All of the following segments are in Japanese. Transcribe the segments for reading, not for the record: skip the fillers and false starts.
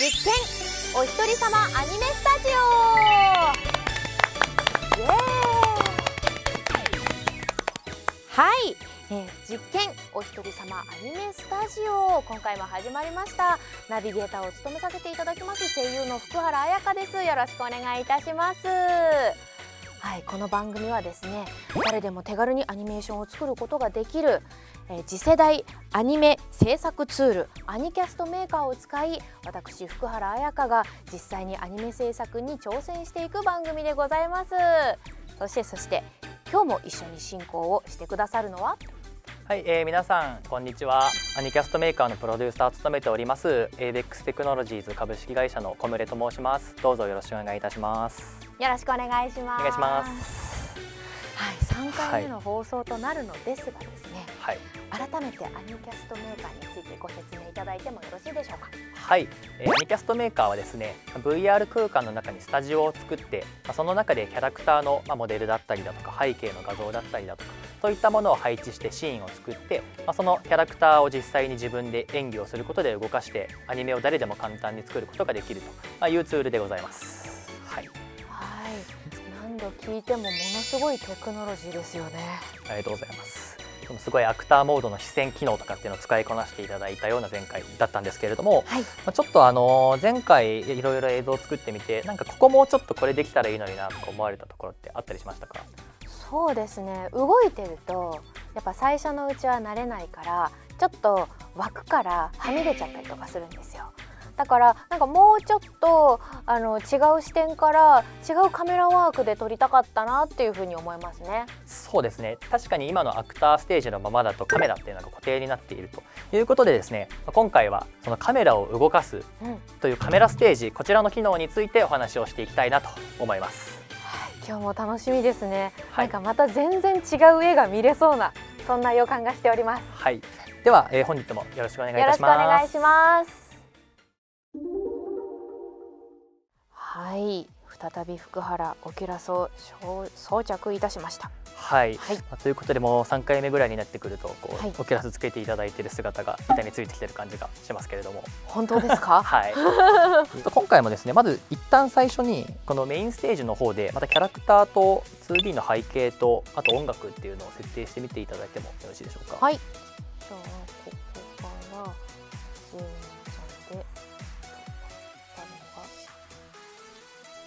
実験おひとりさまアニメスタジオイエーイ。はい、実験おひとりさまアニメスタジオ、今回も始まりました。ナビゲーターを務めさせていただきます声優の福原彩香です。よろしくお願いいたします。はい、この番組はですね、誰でも手軽にアニメーションを作ることができる次世代アニメ制作ツールアニキャストメーカーを使い、私福原彩香が実際にアニメ制作に挑戦していく番組でございます。そして今日も一緒に進行をしてくださるのは、はい、皆さんこんにちは。アニキャストメーカーのプロデューサーを務めております ABEX テクノロジーズ株式会社の小牟礼と申します。どうぞよろしくお願いいたします。よろしくお願いします。お願いします。はい、3回目の放送となるのですがですね、はい、改めてアニキャストメーカーについてご説明いただいてもよろしいでしょうか。はい、アニキャストメーカーはですね、 VR 空間の中にスタジオを作って、その中でキャラクターのモデルだったりだとか背景の画像だったりだとかといったものを配置してシーンを作って、そのキャラクターを実際に自分で演技をすることで動かしてアニメを誰でも簡単に作ることができるというツールでございます。はい。何度聞いてもものすごいテクノロジーですよね。ありがとうございます。すごいアクターモードの視線機能とかっていうのを使いこなしていただいたような前回だったんですけれども、はい、ちょっと前回いろいろ映像を作ってみて、なんかここもちょっとこれできたらいいのになとか思われたところってあったりしましたか？そうですね、動いてるとやっぱ最初のうちは慣れないからちょっと枠からはみ出ちゃったりとかするんですよ。だからなんかもうちょっと違う視点から違うカメラワークで撮りたかったなっていうふうに思いますね。そうですね、確かに今のアクターステージのままだとカメラっていうのが固定になっているということでですね、今回はそのカメラを動かすというカメラステージ、こちらの機能についてお話をしていきたいなと思います。はい、今日も楽しみですね。はい、なんかまた全然違う絵が見れそうな、そんな予感がしております。はい、では、本日もよろしくお願いいたします。よろしくお願いします。はい、再び福原オキュラスを装着いたしました。はい、はい、ということでもう3回目ぐらいになってくるとこう、はい、オキュラスつけていただいている姿が板についてきてる感じがしますけれども。本当ですか？はい。今回もですね、まず一旦最初にこのメインステージの方でまたキャラクターと 2D の背景とあと音楽っていうのを設定してみていただいてもよろしいでしょうか。はい、じゃあここから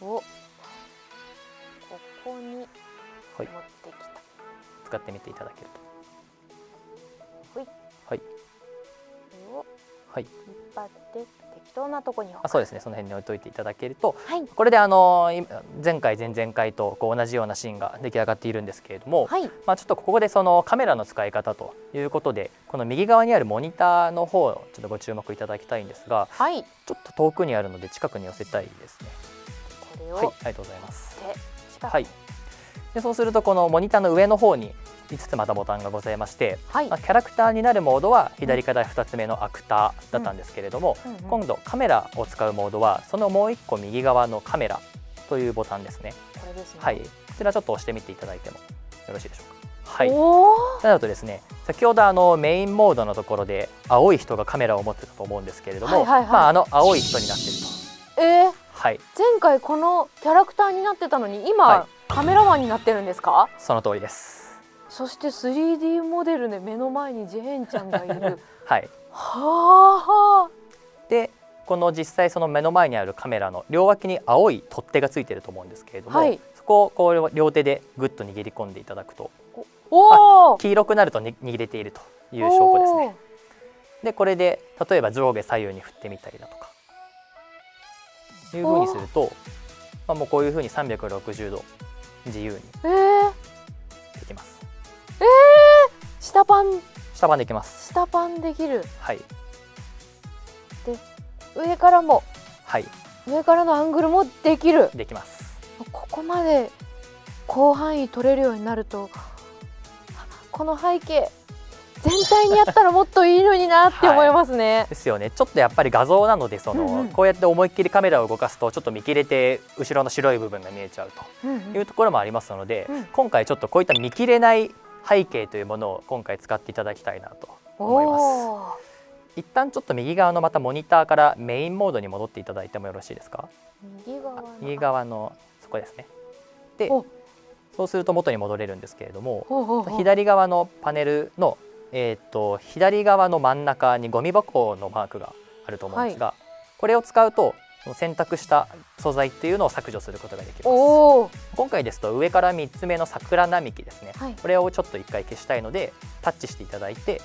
をここに持ってきた、はい、使ってみていただけると、はい、はい、これを引っ張って適当なとこに置く。そうですね、その辺に置いといていただけると、はい、これで前回前々回とこう同じようなシーンが出来上がっているんですけれども、はい、ちょっとここでそのカメラの使い方ということで、この右側にあるモニターの方をちょっとご注目いただきたいんですが、はい、ちょっと遠くにあるので近くに寄せたいですね。はい、ありがとうございます。はい。で、そうするとこのモニターの上の方に5つまたボタンがございまして、はい、キャラクターになるモードは左から2つ目のアクターだったんですけれども、今度カメラを使うモードはそのもう1個右側のカメラというボタンですね。これですね。はい。こちらちょっと押してみていただいてもよろしいでしょうか。はい、なるとですね、先ほどメインモードのところで青い人がカメラを持ってたと思うんですけれども、青い人になってると。はい、前回このキャラクターになってたのに今、はい、カメラマンになってるんですか？その通りです。そして 3D モデルで目の前にジェーンちゃんがいる。はい、はー。でこの実際その目の前にあるカメラの両脇に青い取っ手がついてると思うんですけれども、はい、そこをこう両手でぐっと握り込んでいただくと、おー、黄色くなると握れているという証拠ですね。でこれで例えば上下左右に振ってみたりだとかいう風にすると、もうこういう風に360度自由にできます。下パンできます。下パンできる。はい。で上からも、はい、上からのアングルもできる。できます。ここまで広範囲取れるようになると、この背景全体にやったらもっといいのになって思いますね。はい、ですよね。ちょっとやっぱり画像なのでこうやって思いっきりカメラを動かすとちょっと見切れて後ろの白い部分が見えちゃうというところもありますので、今回ちょっとこういった見切れない背景というものを今回使っていただきたいなと思います。一旦ちょっと右側のまたモニターからメインモードに戻っていただいてもよろしいですか。右側のそこですね。でそうすると元に戻れるんですけれども、左側のパネルの、左側の真ん中にゴミ箱のマークがあると思うんですが、これを使うと選択した素材っていうのを削除することができます。今回ですと上から3つ目の桜並木ですね、これをちょっと1回消したいのでタッチしていただいて、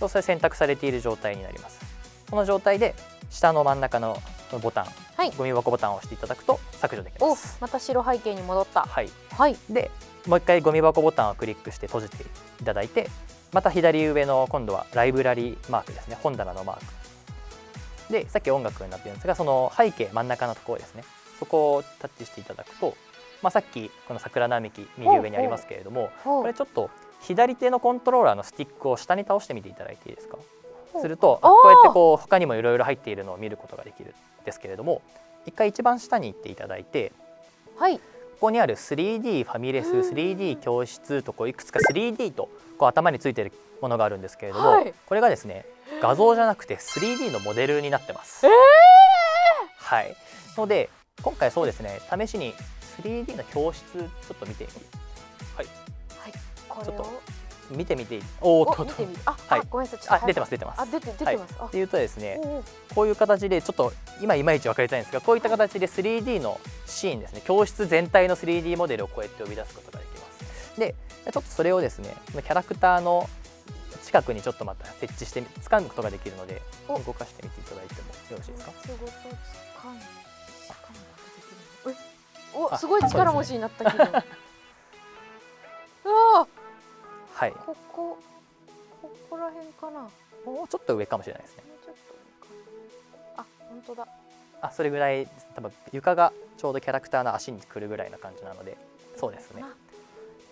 それ選択されている状態になります。この状態で下の真ん中のボタン、ゴミ箱ボタンを押していただくと削除できます。また白背景に戻った。でもう一回ゴミ箱ボタンをクリックして閉じていただいて、また左上の今度はライブラリーマークですね、本棚のマークでさっき音楽になっているんですが、その背景真ん中のところですね、そこをタッチしていただくと、さっきこの桜並木右上にありますけれども、これちょっと左手のコントローラーのスティックを下に倒してみていただいていいですか。するとこうやって他にもいろいろ入っているのを見ることができるんですけれども、一回一番下に行っていただいて、ここにある 3D ファミレス、3D 教室といくつか 3D と頭についているものがあるんですけれども、これがですね画像じゃなくて 3D のモデルになってます。ので今回そうですね、試しに 3D の教室ちょっと見て、ちょっと見てみて、ごめんなさい、出てますっていうとですね、こういう形でちょっと今いまいち分かりづらいんですが、こういった形で 3D のシーンですね、教室全体の 3D モデルをこうやって呼び出すことができます。でちょっとそれをですねキャラクターの近くにちょっとまた設置して掴むことができるので、動かしてみていただいてもよろしいですか。すごい力持ちになったけどここら辺かな。もうちょっと上かもしれないですね。本当だ。それぐらいです。多分床がちょうどキャラクターの足にくるぐらいな感じなので、そうですね。っ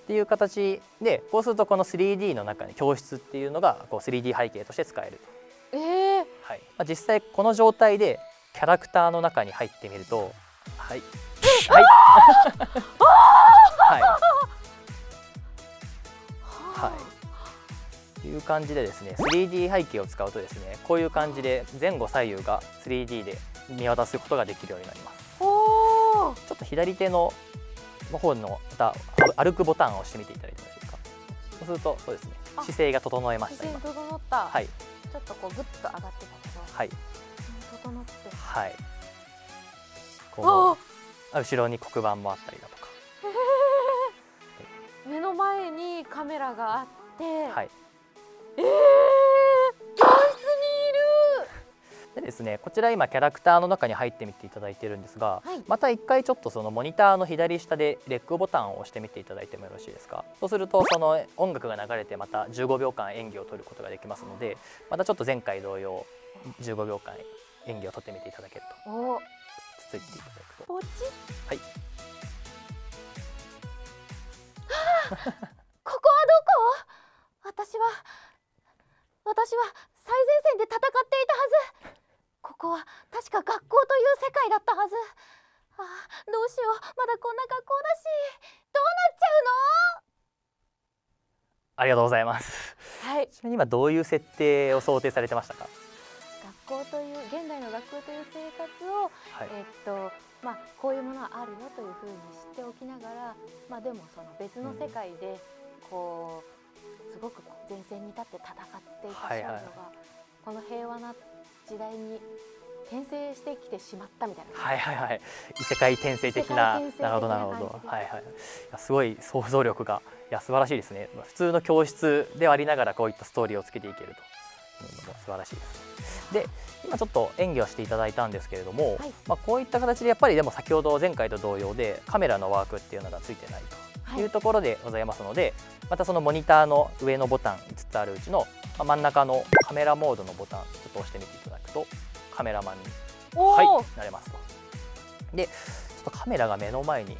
ていう形で、こうするとこの 3D の中に教室っていうのが3D 背景として使える。実際この状態でキャラクターの中に入ってみると、いう感じでですね、 3D 背景を使うとですね、こういう感じで前後左右が 3D で見渡すことができるようになります。ちょっと左手の方のまた歩くボタンを押してみていただいてもいいですか。そうするとそうですね、姿勢が整えました。姿勢整った、ちょっとグッと上がってたけど、整ってこう後ろに黒板もあったりだとか、目の前にカメラがあって、教室にいる。でですね、こちら今キャラクターの中に入ってみていただいているんですが、また一回ちょっとそのモニターの左下でレックボタンを押してみていただいてもよろしいですか。そうするとその音楽が流れてまた15秒間演技を取ることができますので、またちょっと前回同様15秒間演技を取ってみていただけると、つついていただくとポチッ。ここはどこ？私は最前線で戦っていたはず。ここは確か学校という世界だったはず。どうしよう、まだこんな学校だし、どうなっちゃうの？ありがとうございます。ちなみに今どういう設定を想定されてましたか？学校という現代の学校という生活を、こういうものはあるよというふうに知っておきながら、でもその別の世界でこう。すごく前線に立って戦っていた少女がこの平和な時代に転生してきてしまったみたいな。異世界転生的な。なるほどなるほど。すごい想像力が素晴らしいですね。普通の教室ではありながらこういったストーリーをつけていけるというのも素晴らしいです。で、今ちょっと演技をしていただいたんですけれども、こういった形でやっぱりでも先ほど前回と同様でカメラのワークっていうのがついてないと。いうところでございますので、またそのモニターの上のボタン5つあるうちの真ん中のカメラモードのボタンちょっと押してみていただくとカメラマンになれますと。でちょっとカメラが目の前に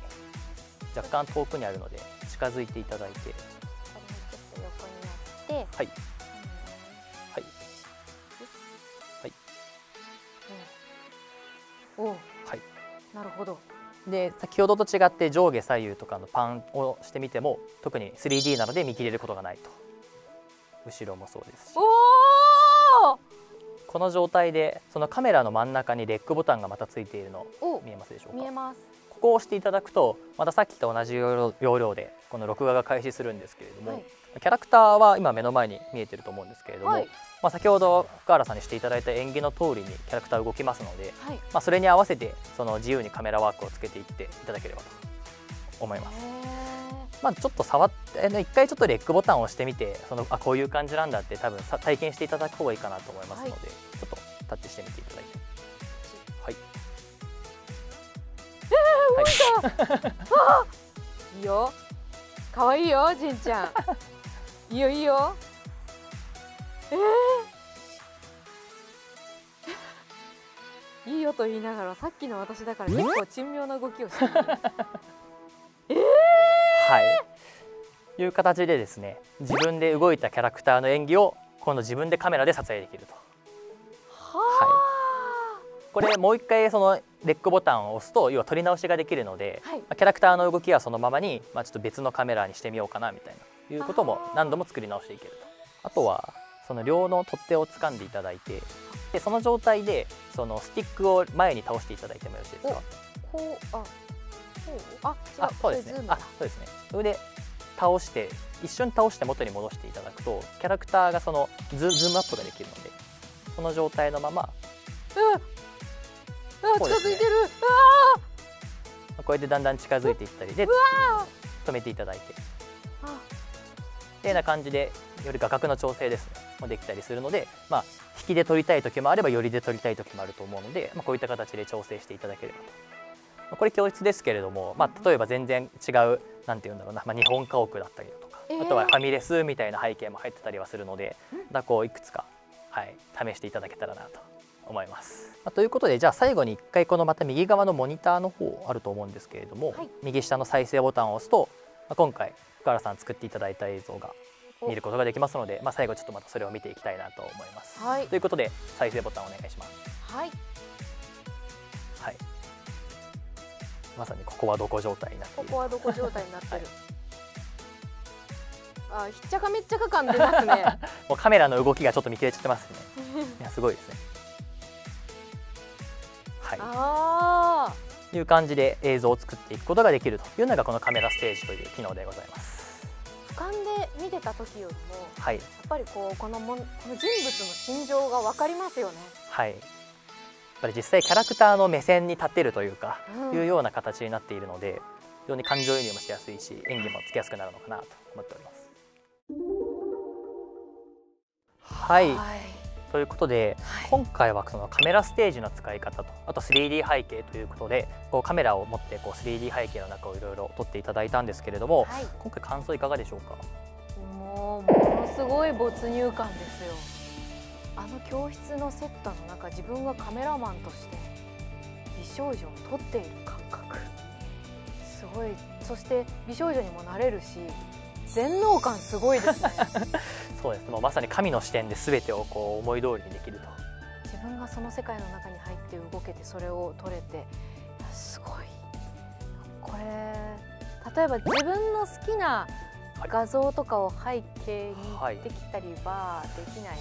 若干遠くにあるので近づいていただいて、横になってなるほど。で先ほどと違って上下左右とかのパンをしてみても特に 3D なので見切れることがないと。後ろもそうですし、この状態でそのカメラの真ん中にレックボタンがまたついているの見えますでしょうか。見えます。ここを押していただくとまたさっきと同じ要領でこの録画が開始するんですけれども、はい、キャラクターは今目の前に見えてると思うんですけれども、はい、まあ先ほど福原さんにしていただいた演技の通りにキャラクター動きますので、はい、まあそれに合わせてその自由にカメラワークをつけていっていただければと思います。まあちょっと触って一回ちょっとレックボタンを押してみて、そのあこういう感じなんだって多分体験していただく方がいいかなと思いますので、はい、ちょっとタッチしてみていただいて。はい。いいよ。可愛いよ、じんちゃん。いいよいいよ。いいよと言いながらさっきの私だから結構珍妙な動きをしてる。はい、いう形でですね、自分で動いたキャラクターの演技を今度自分でカメラで撮影できると。はい、これもう一回そのレックボタンを押すと要は撮り直しができるので、はい、キャラクターの動きはそのままに、まあ、ちょっと別のカメラにしてみようかなみたいないうことも何度も作り直していけると。あとはその両の取っ手を掴んでいただいて、でその状態でそのスティックを前に倒していただいてもよろしいですか。こう、そうですね。それで倒して一瞬倒して元に戻していただくとキャラクターがそのズームアップができるので、その状態のまま、近づいてる、これでだんだん近づいていったりで止めていただいてっていうような感じでより画角の調整ですねもできたりするので、まあ引きで撮りたい時もあれば寄りで撮りたい時もあると思うので、まあこういった形で調整していただければと。これ教室ですけれども、まあ、例えば全然違うなんていうんだろうな、まあ、日本家屋だったりだとか、あとはファミレスみたいな背景も入ってたりはするので、またこういくつか、はい、試していただけたらなと思います。まあ、ということでじゃあ最後に1回このまた右側のモニターの方あると思うんですけれども、はい、右下の再生ボタンを押すと、まあ、今回福原さん作っていただいた映像が見ることができますので、まあ、最後ちょっとまたそれを見ていきたいなと思います。はい、ということで再生ボタンお願いします。はい、はい、まさにここはどこ状態になっている。ここはどこ状態になってる。はい、あ、ひっちゃかめっちゃか感出ますね。もうカメラの動きがちょっと見切れちゃってますね。いや、すごいですね。はい。ああ。いう感じで映像を作っていくことができるというのがこのカメラステージという機能でございます。俯瞰で見てた時よりも、はい、やっぱりこの人物の心情がわかりますよね。はい。やっぱり実際キャラクターの目線に立てるというか、うん、いうような形になっているので、非常に感情移入もしやすいし演技もつきやすくなるのかなと思っております。はい、はい、ということで、はい、今回はそのカメラステージの使い方とあと 3D 背景ということで、こうカメラを持ってこう 3D 背景の中をいろいろ撮っていただいたんですけれども、はい、今回感想いかがでしょうか。ものすごい没入感ですよ。あの教室のセットの中、自分はカメラマンとして美少女を撮っている感覚、すごい。そして美少女にもなれるし、全能感すごいですね。そうですね、もうまさに神の視点で全てをこう思い通りにできると。自分がその世界の中に入って動けて、それを撮れて、すごい。これ例えば自分の好きな画像とかを背景にできたりはできない、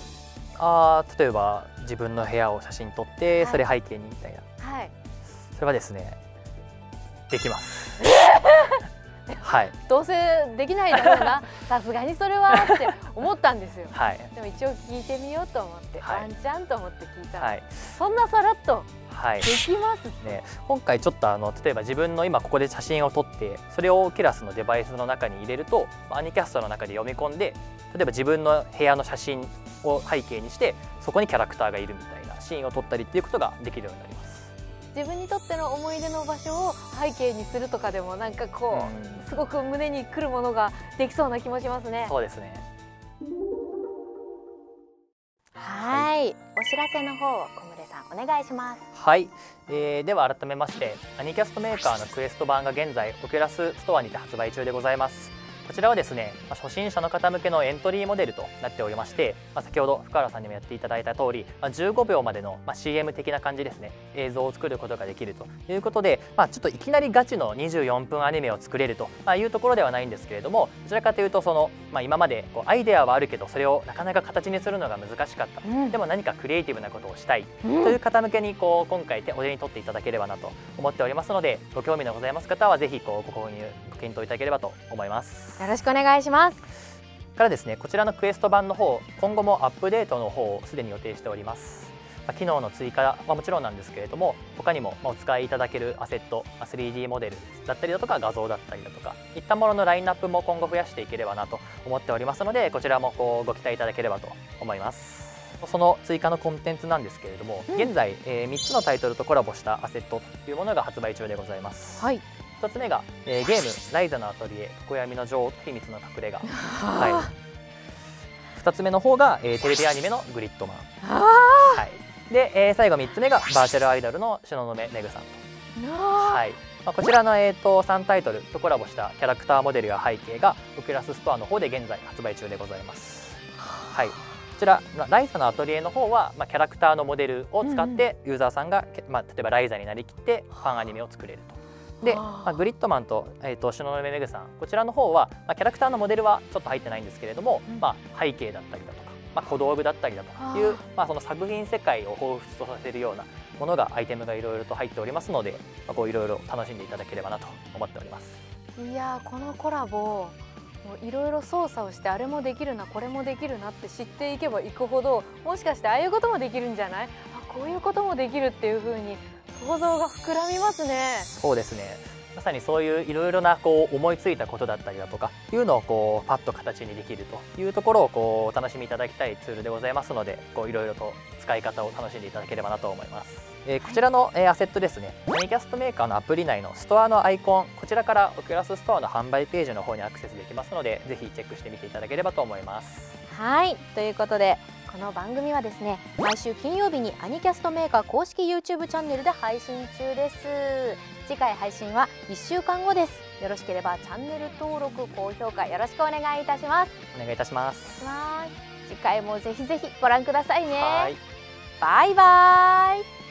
はい、例えば自分の部屋を写真撮って、はい、それ背景にみたいな、はい、それはですねできます。はい、どうせできないだろうな、さすがにそれはって思ったんですよ。はい、でも一応聞いてみようと思って、はい、ワンチャンと思って聞いたら、はい、そんなさらっとできますね。今回ちょっと例えば自分の今ここで写真を撮ってそれをOculusのデバイスの中に入れると、アニキャストの中で読み込んで、例えば自分の部屋の写真を背景にしてそこにキャラクターがいるみたいなシーンを撮ったりっていうことができるようになります。自分にとっての思い出の場所を背景にするとかでも、なんかこうすごく胸にくるものができそうな気もしますね。そうですね。はい、お知らせの方を小牟礼さんお願いします。はい、では改めまして、アニキャストメーカーのクエスト版が現在Oculusストアにて発売中でございます。こちらはですね、初心者の方向けのエントリーモデルとなっておりまして、先ほど福原さんにもやっていただいた通り、15秒までの CM 的な感じですね、映像を作ることができるということで、ちょっといきなりガチの24分アニメを作れるというところではないんですけれども、どちらかというとその、今までこうアイデアはあるけどそれをなかなか形にするのが難しかった、でも何かクリエイティブなことをしたいという方向けにこう今回お手に取っていただければなと思っておりますので、ご興味のございます方はぜひこうご購入ご検討いただければと思います。よろしくお願いします。からですね、こちらのクエスト版の方、今後もアップデートの方をすでに予定しております。機能の追加はもちろんなんですけれども、他にもお使いいただけるアセット、3D モデルだったりだとか画像だったりだとかいったもののラインナップも今後増やしていければなと思っておりますので、こちらもこうご期待いただければと思います。その追加のコンテンツなんですけれども、現在、3つのタイトルとコラボしたアセットというものが発売中でございます。はい、1つ目が、ゲーム「ライザのアトリエ常闇の女王と秘密の隠れ家」はい、2つ目の方が、テレビアニメの「グリッドマン」はい、で、最後3つ目が「バーチャルアイドルの東雲めぐさん」と、はい、こちらの、3タイトルとコラボしたキャラクターモデルや背景がオキュラスストアの方で現在発売中でございます。はい、こちらライザのアトリエの方は、キャラクターのモデルを使ってユーザーさんが、例えばライザになりきってファンアニメを作れると。で、グリッドマンと東雲めぐさん、こちらの方は、キャラクターのモデルはちょっと入ってないんですけれども、背景だったりだとか、小道具だったりだとかいうその作品世界を彷彿とさせるようなものがアイテムがいろいろと入っておりますので、いろいろ楽しんでいただければなと思っております。いやー、このコラボいろいろ操作をして、あれもできるなこれもできるなって知っていけばいくほど、もしかしてああいうこともできるんじゃない、こういうこともできるっていう風に想像が膨らみますね。そうですね、まさにそういういろいろなこう思いついたことだったりだとかいうのをこうパッと形にできるというところをこうお楽しみいただきたいツールでございますので、いろいろと使い方を楽しんでいただければなと思います。こちらのアセットですね、ミニキャストメーカーのアプリ内のストアのアイコン、こちらからオキュラスストアの販売ページの方にアクセスできますので、ぜひチェックしてみていただければと思います。はい、ということでこの番組はですね、毎週金曜日にアニキャストメーカー公式 YouTube チャンネルで配信中です。次回配信は1週間後です。よろしければチャンネル登録、高評価よろしくお願いいたします。お願いいたします。次回もぜひぜひご覧くださいね。バイバイ。